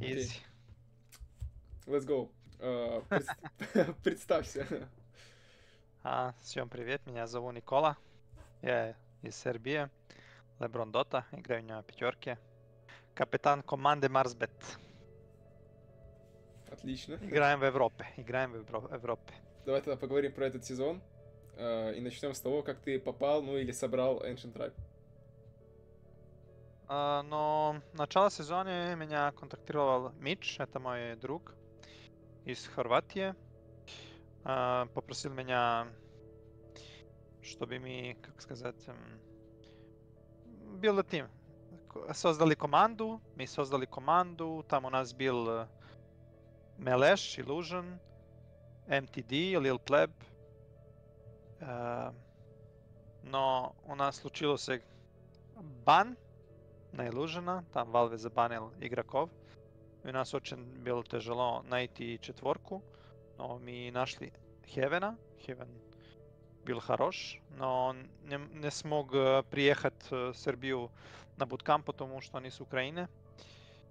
Easy. Let's go. Представься. Всем привет, меня зовут Никола. Я из Сербии. Леброн Дота, играю в него пятерки. Капитан команды Марсбет. Отлично. Играем в Европе. Давай тогда поговорим про этот сезон. И начнем с того, как ты попал, ну или собрал Ancient Tribe. Но в начале сезона меня контактировал Мич, это мой друг из Хорватии. Попросил меня, чтобы мы, как сказать, build a team. Мы создали команду, там у нас был Мелеш, Illusion, МТД, Лил Плеб. Но у нас случился бан на Illusion, там Valve забанил игроков. И у нас очень было тяжело найти четверку, но мы нашли Хевена. Хевен был хорош, но он не смог приехать в Сербию на буткамп, потому что он из Украины.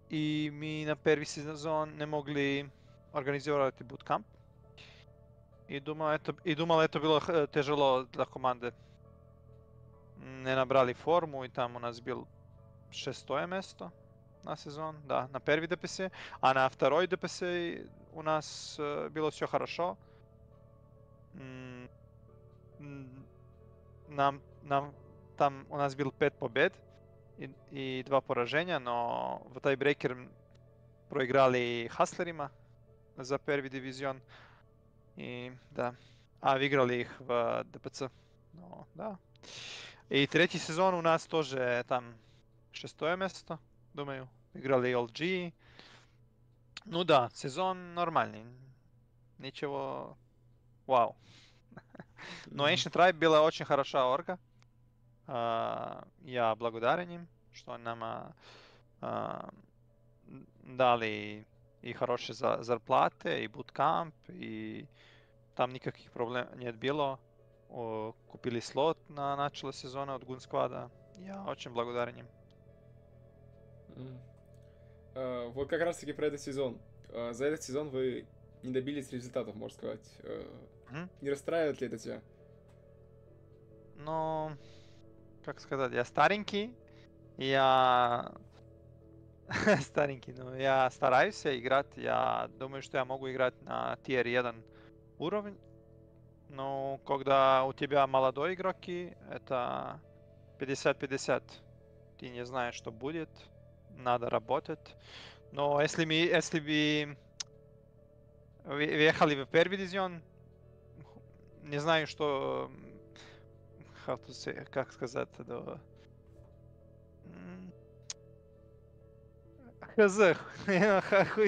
И мы на первый сезон не могли организовать буткамп. И думал, это было тяжело для команды. Не набрали форму, и там у нас был 6-е место на сезон, да, на первой ДПС, а на второй ДПС у нас было все хорошо. Там у нас было 5 побед и 2 поражения, но в тайбрейкер проиграли Хаслерима за первый дивизион. И да, выиграли их в ДПЦ. Ну, да. И третий сезон у нас тоже там 6-е место, думаю. Играли LG. Ну да, сезон нормальный. Ничего... Вау. Но Ancient Tribe была очень хорошая орга. Я благодарен им, что нам дали и хорошие зарплаты, и буткамп, и там никаких проблем не было. Купили слот на начало сезона от Gun Squad. Я очень благодарен им. Вот как раз таки про этот сезон. За этот сезон вы не добились результатов, можно сказать. Не расстраивает ли это тебя? Ну, как сказать, я старенький. Но я стараюсь играть. Я думаю, что я могу играть на Tier 1 уровень. Но когда у тебя молодой игроки, это 50-50. Ты не знаешь, что будет. Надо работать. Но если бы въехали в первый дивизион, не знаю, что... Как сказать... Хуй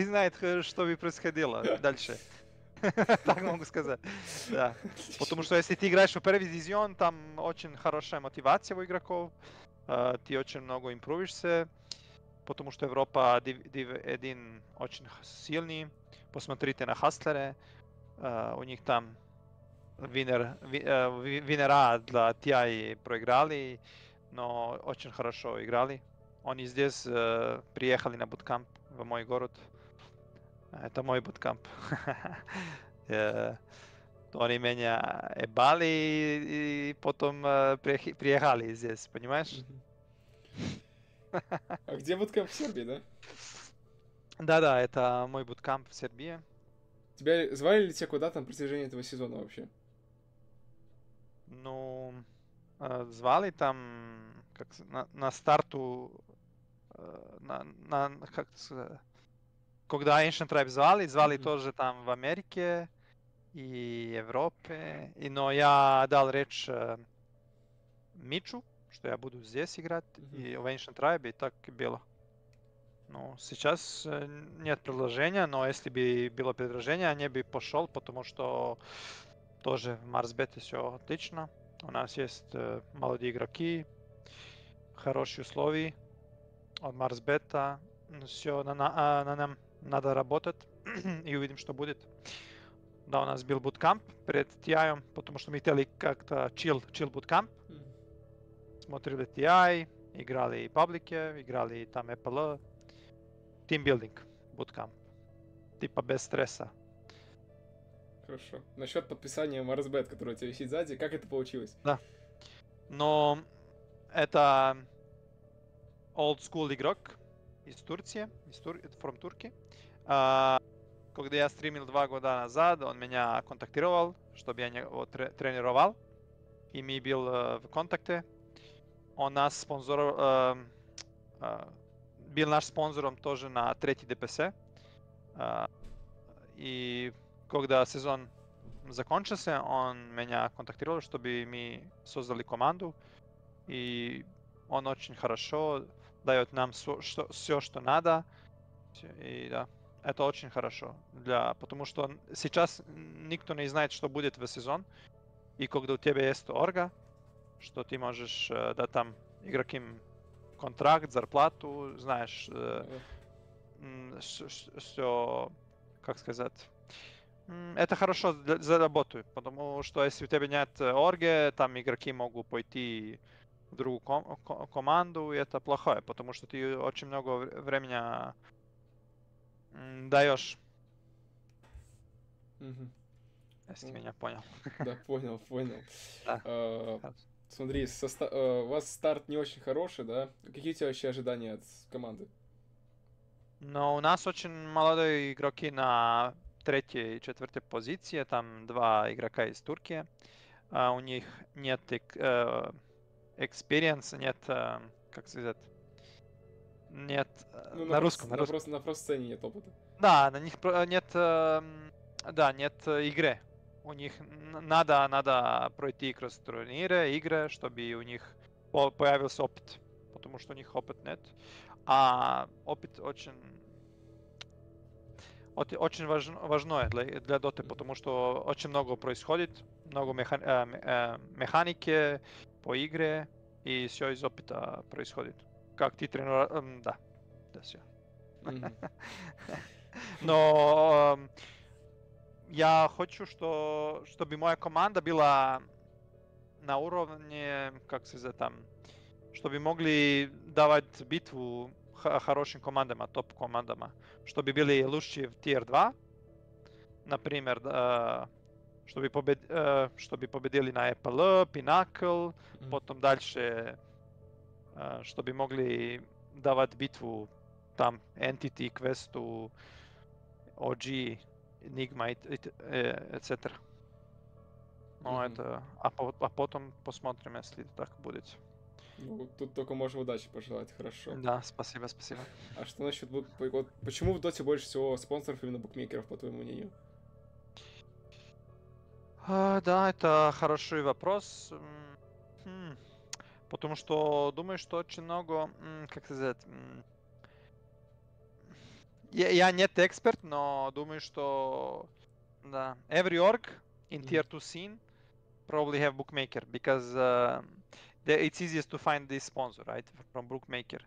знает, что бы происходило дальше. Так могу сказать. Да. Потому что если ты играешь в первый дивизион, там очень хорошая мотивация у игроков. Ты очень много импровишься. Потому что Европа Div1 очень сильный. Посмотрите на Хаслере. У них там винера для TI проиграли, но очень хорошо играли. Они здесь приехали на буткамп в мой город. Это мой буткамп. Они меня ебали и потом приехали здесь, понимаешь? А где буткамп в Сербии, да? Да-да, это мой буткамп в Сербии. Тебя звали ли тебя куда-то на протяжении этого сезона вообще? Ну, звали там как, на старту, как, когда Ancient Tribe звали тоже там в Америке и Европе. Но я дал речь Мичу, что я буду здесь играть, и в Ancient Tribe, и так и было. Ну, сейчас нет предложения, но если бы было предложение, я бы пошел, потому что тоже в Марсбете все отлично. У нас есть молодые игроки, хорошие условия от Марсбета. Все на нам надо работать и увидим, что будет. Да, у нас был буткамп перед TI, потому что мы хотели как-то chill буткамп. Смотрели TI, играли в паблике, играли там Apple. Тимбилдинг буткамп. Типа без стресса. Хорошо. Насчет подписания Марсбет, который у тебя висит сзади, как это получилось? Да. Но это old school игрок из Турции, from Turkey. Когда я стримил 2 года назад, он меня контактировал, чтобы я его тренировал. И мы был в контакте. Он нас спонсор, был наш спонсором тоже на 3-й ДПС. И когда сезон закончился, он меня контактировал, чтобы мы создали команду. И он очень хорошо дает нам все, что надо. И да, это очень хорошо, потому что сейчас никто не знает, что будет в сезон. И когда у тебя есть орга, что ты можешь дать там игрокам контракт, зарплату, знаешь, все, как сказать, это хорошо за работу, потому что если у тебя нет орги, там игроки могут пойти в другую команду, и это плохое, потому что ты очень много времени даешь. Если меня понял. Да, понял, понял. Смотри, у вас старт не очень хороший, да? Какие у тебя вообще ожидания от команды? Но у нас очень молодые игроки на 3-й и 4-й позиции. Там 2 игрока из Турции. У них нет experience, нет, как сказать, нет, ну, на русском. На профсцене нет опыта. Да, на них нет, да, нет игры. У них надо пройти через турниры, игры, чтобы у них появился опыт, потому что у них опыт нет. А опыт очень важное для доты, потому что очень много происходит, много механики по игре, и все из опыта происходит. Как ты тренируешь... Да, все. Но я хочу, чтобы моя команда была на уровне, как сказать, там, чтобы могли давать битву хорошим командам, топ-командам, чтобы были лучшие в Tier 2, например, чтобы победили на EPL, Pinnacle, потом дальше, чтобы могли давать битву там Entity, Quest, OG, Enigma, etc. Но это... А потом посмотрим, если так будет. Ну, тут только можно удачи пожелать, хорошо. Да, спасибо, спасибо. А что насчет... Почему в Доте больше всего спонсоров именно букмекеров, по твоему мнению? Да, это хороший вопрос. Потому что думаю, что очень много... Как сказать... Я не эксперт, но думаю, что... Да. Every org in Tier 2 scene probably have bookmaker, because... It's easiest to find this sponsor, right, from bookmaker,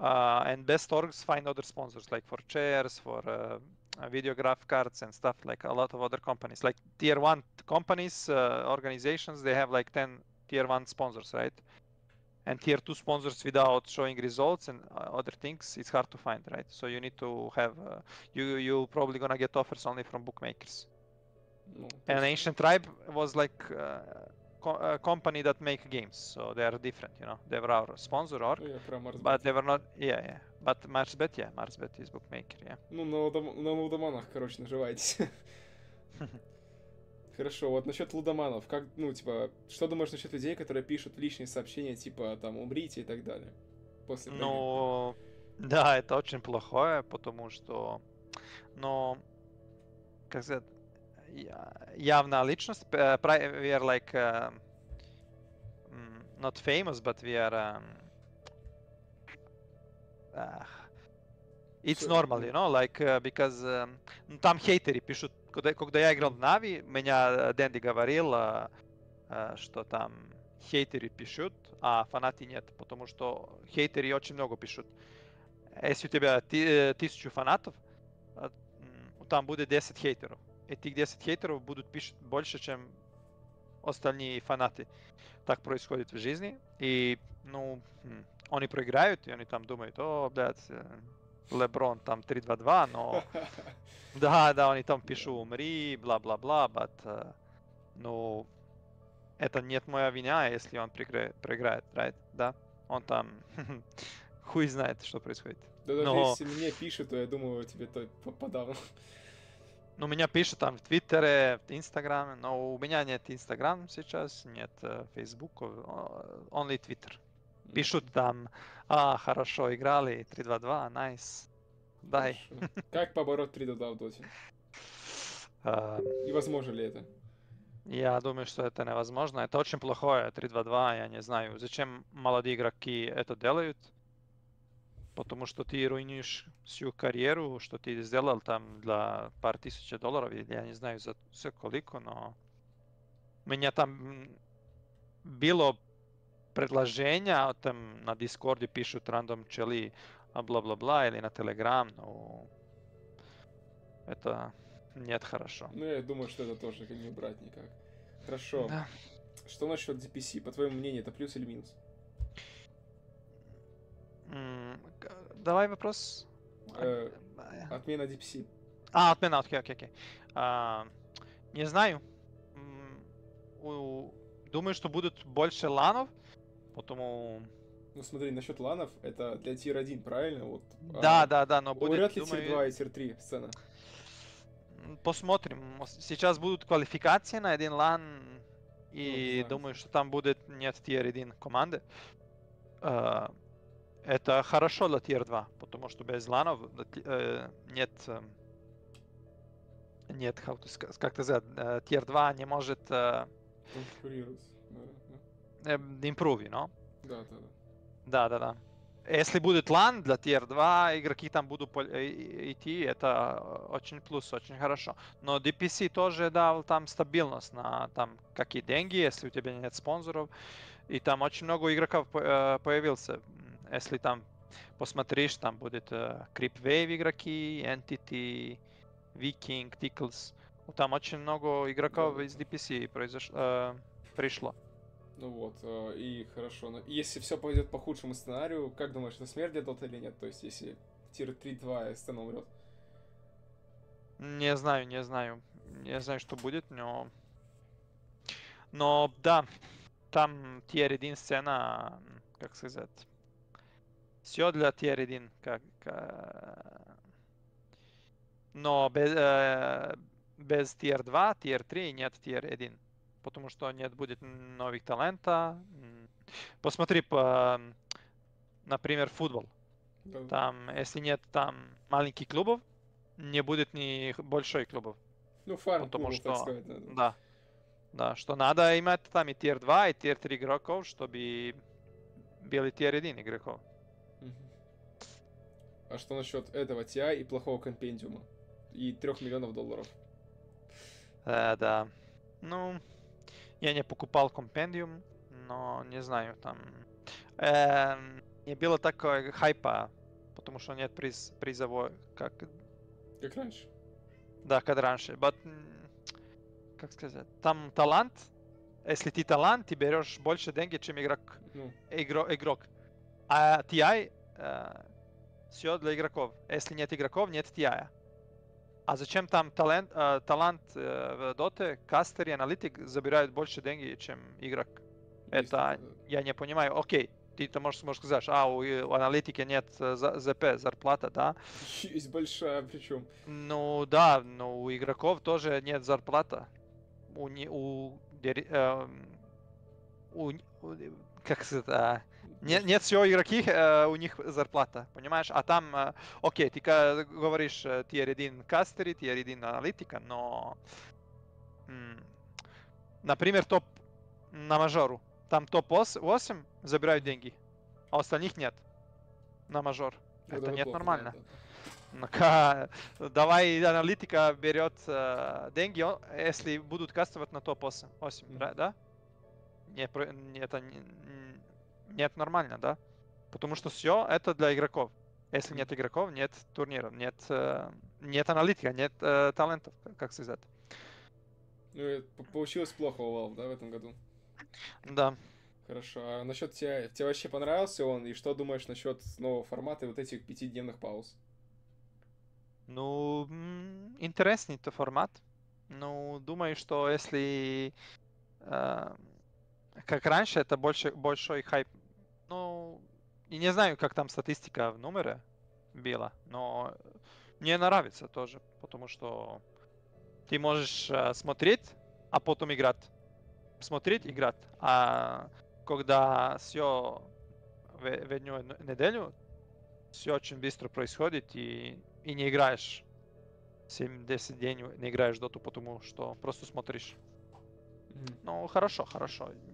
and best orgs find other sponsors, like for chairs, for video graph cards and stuff, like a lot of other companies, like Tier 1 companies, organizations, they have like 10 Tier 1 sponsors, right, and Tier 2 sponsors without showing results and other things, it's hard to find, right, so you need to have, you probably gonna get offers only from bookmakers, and Ancient Tribe was like, company that make games, so they are different, you know. They were our sponsor org, but they were not. Yeah. But Marsbet, yeah, Marsbet is bookmaker, yeah. Ну на лудоманах, короче, наживайтесь. Хорошо. Вот насчет лудоманов, как, ну типа, что думаешь насчет людей, которые пишут личные сообщения типа там умрите и так далее? После. Ну, да, это очень плохое, потому что, но, как сказать. Явная личность. We are like not famous, but we are. It's normal, you know, like because там хейтеры пишут. Когда я играл в Na'Vi, меня Дэнди говорил, что там хейтеры пишут, а фанаты нет, потому что хейтеры очень много пишут. Если у тебя 1000 фанатов, там будет 10 хейтеров. Этих 10 хейтеров будут писать больше, чем остальные фанаты. Так происходит в жизни. И, ну, они проиграют, и они там думают, о, блядь, Леброн там 3-2-2, но... Да, они там пишу умри, бла-бла-бла, но это нет моя вина, если он проиграет, right? Да? Он там хуй знает, что происходит. Да, даже если мне пишут, то я думаю, тебе то попадал. Ну, меня пишут там в Твиттере, в Инстаграме, но у меня нет Инстаграма сейчас, нет Фейсбука, only Twitter. Пишут там, хорошо, играли, 3-2-2, найс, дай. Как побороть 3-2 в доте? И возможно ли это? Я думаю, что это невозможно, это очень плохое, 3-2-2, я не знаю, зачем молодые игроки это делают, потому что ты руинишь всю карьеру, что ты сделал там для пар тысяч долларов, я не знаю за сколько, но меня там было предложение, там на Дискорде пишут рандом чели, бла-бла-бла, или на Телеграм, но это нет хорошо. Ну, я думаю, что это тоже не убрать никак. Хорошо. Да. Что насчет DPC? По твоему мнению, это плюс или минус? Давай вопрос. Отмена DPC. Отмена, окей. Не знаю. Думаю, что будут больше ланов, потому... Ну смотри, насчет ланов, это для тир-1, правильно? Вот. Да, но будет... Вряд ли тир-2 и тир-3 сцена? Посмотрим. Сейчас будут квалификации на один лан, и думаю, что там будет нет тир-1 команды. Это хорошо для тир-2, потому что без ланов нет, как-то сказать, тир-2 не может импруви, но? Да. Если будет лан для тир-2, игроки там будут идти, это очень плюс, очень хорошо. Но DPC тоже дал там стабильность на там какие деньги, если у тебя нет спонсоров. И там очень много игроков появился. Если там посмотришь, там будет Creep Wave игроки, Entity, Viking Tickles. Там очень много игроков из DPC пришло. Ну вот, и хорошо. Но если все пойдет по худшему сценарию, как думаешь, это смерть для Dota или нет? То есть, если тир 3-2 сцена умрет? Не знаю. Я знаю, что будет, но... Но, да, там тир 1 сцена, как сказать... Все для тир-1, но без тир-2, тир-3 нет тир-1, потому что нет будет новых талента. Посмотри, например, футбол. Там, если нет там маленьких клубов, не будет ни больших клубов. Ну, фарм клубов, так сказать, да, что надо иметь там и тир-2, и тир-3 игроков, чтобы были тир-1 игроков. А что насчет этого TI и плохого компендиума? И 3 миллионов долларов? Да. Ну, я не покупал компендиум, но не знаю, там... Не было такого хайпа, потому что нет призовой, как... Как раньше? Да, как раньше. But, как сказать? Там талант. Если ты талант, ты берешь больше денег, чем игрок. Игрок. А TI... Все для игроков. Если нет игроков, нет TI. А зачем там талант в Доте, кастер и аналитик забирают больше денег, чем игрок? Это я не понимаю. Окей, ты это можешь сказать, у аналитика нет ЗП, зарплата, да? Есть большая причем. Ну да, но у игроков тоже нет зарплата. Как это... Нет всего игроки, у них зарплата, понимаешь? А там, окей, ты говоришь TR1 кастеры, TR1 аналитика, но... Например, топ на мажору. Там топ-8 забирают деньги, а остальных нет на мажор. Это нет нормально. Давай аналитика берет деньги, если будут кастовать на топ-8, да? Это нет нормально, да? Потому что все это для игроков. Если нет игроков, нет турниров, нет аналитика, нет талентов, как сказать. Ну, получилось плохо у Valve, да, в этом году? Да. Хорошо. А насчет тебя вообще понравился он? И что думаешь насчет нового формата и вот этих 5-дневных пауз? Ну, интересный то формат. Ну, думаю, что если... Как раньше, это большой хайп. Ну, и не знаю, как там статистика в номере была, но мне нравится тоже, потому что ты можешь смотреть, а потом играть. Смотреть, играть. А когда все в одну неделю, все очень быстро происходит, и не играешь. 7-10 дней не играешь доту, потому что просто смотришь. Ну, хорошо.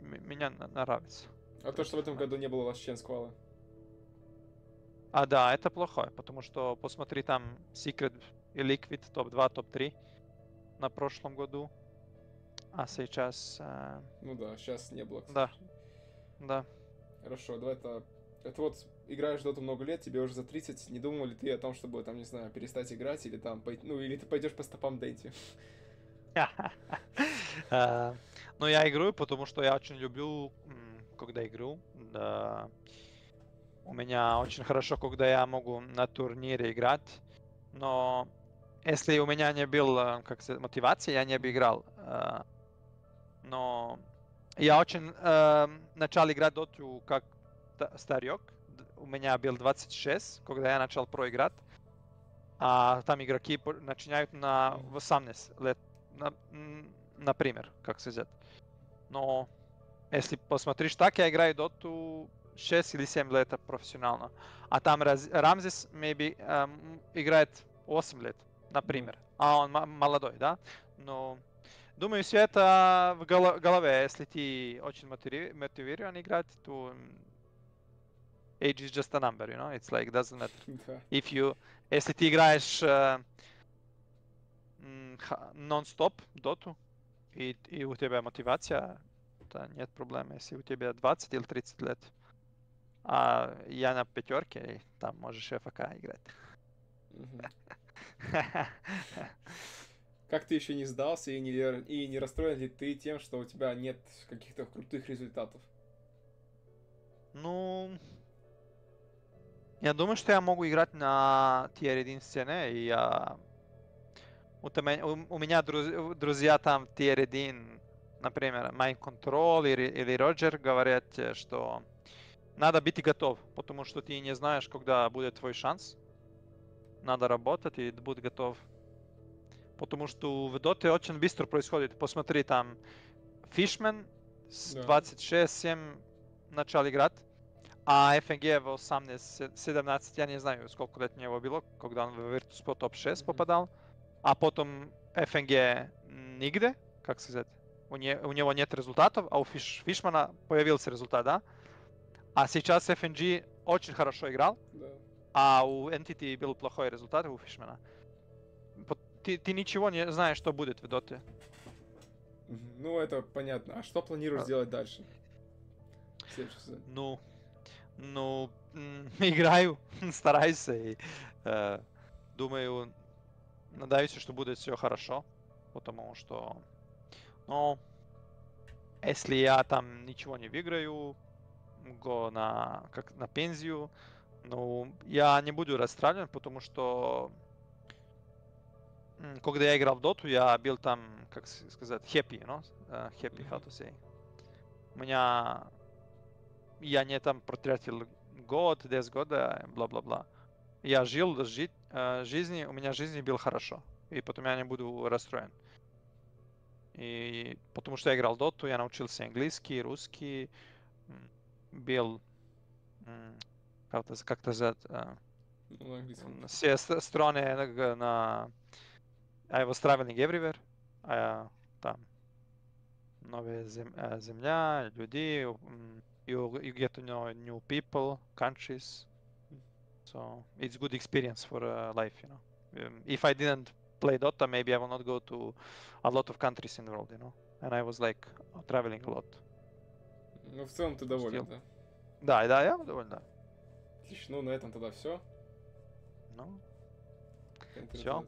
Меня нравится. А то, что в этом году не было вообще сквала. А, да, это плохое, потому что посмотри там Secret и Liquid, топ-2, топ-3 на прошлом году. А сейчас... Ну да, сейчас не было. Да. Да. Хорошо, давай это... Это вот играешь в доту много лет, тебе уже за 30. Не думал ли ты о том, чтобы там, не знаю, перестать играть или там... Ну, или ты пойдешь по стопам Дэнди? Но я играю, потому что я очень люблю, когда играю. Да. У меня очень хорошо, когда я могу на турнире играть. Но если у меня не было мотивации, я не бы играл. Но я очень начал играть доту как старик. У меня был 26, когда я начал проиграть. А там игроки начинают на 18 лет. Например, как сказать. Но если посмотришь так, я играю доту 6 или 7 лет профессионально. А там Рамзис, maybe, играет 8 лет, например. А он молодой, да? Но думаю, все это в голове. Если ты очень мотивирован играть, то age is just a number, you know? It's like, doesn't matter. If you... Если ты играешь... нон-стоп доту, и у тебя мотивация, да, нет проблем, если у тебя 20 или 30 лет. А я на пятерке, и там можешь ФК играть. Как ты еще не сдался и не расстроен ли ты тем, что у тебя нет каких-то крутых результатов? Ну... Я думаю, что я могу играть на Tier 1 сцене, и я... У меня друзья там Tier 1, например, Mind Control или Роджер говорят, что надо быть готов, потому что ты не знаешь, когда будет твой шанс. Надо работать и будь готов. Потому что в доте очень быстро происходит. Посмотри, там Fishman с 26-7 начал играть, а FNG в 18-17, я не знаю, сколько лет у него было, когда он в Virtus.pro топ-6 попадал. А потом FNG нигде, как сказать, у него нет результатов, а у Фишмана появился результат, да? А сейчас FNG очень хорошо играл, а у Entity был плохой результат, у Фишмана. Ты ничего не знаешь, что будет в Доте. Ну, это понятно. А что планируешь делать дальше? Ну, играю, стараюсь и думаю... Надеюсь, что будет все хорошо, потому что, ну, если я там ничего не выиграю, на пенсию, ну, я не буду расстраиваться, потому что, когда я играл в доту, я был там, как сказать, happy, no? Happy, how to say. Я не там потратил год, 10 года, бла-бла-бла. Я жил жизни, у меня жизнь была хорошо, и потом я не буду расстроен. И потому что я играл в доту, я научился английский, русский, был как-то все страны на I was traveling everywhere, там новая земля, люди, you get to know new people, countries. So it's good experience for life, you know. If I didn't play Dota, maybe I will not go to a lot of countries in the world, you know. And I was like traveling a lot. Ну, в целом ты доволен, да? Да, я доволен, да. Отлично, ну на этом тогда все. Ну, все.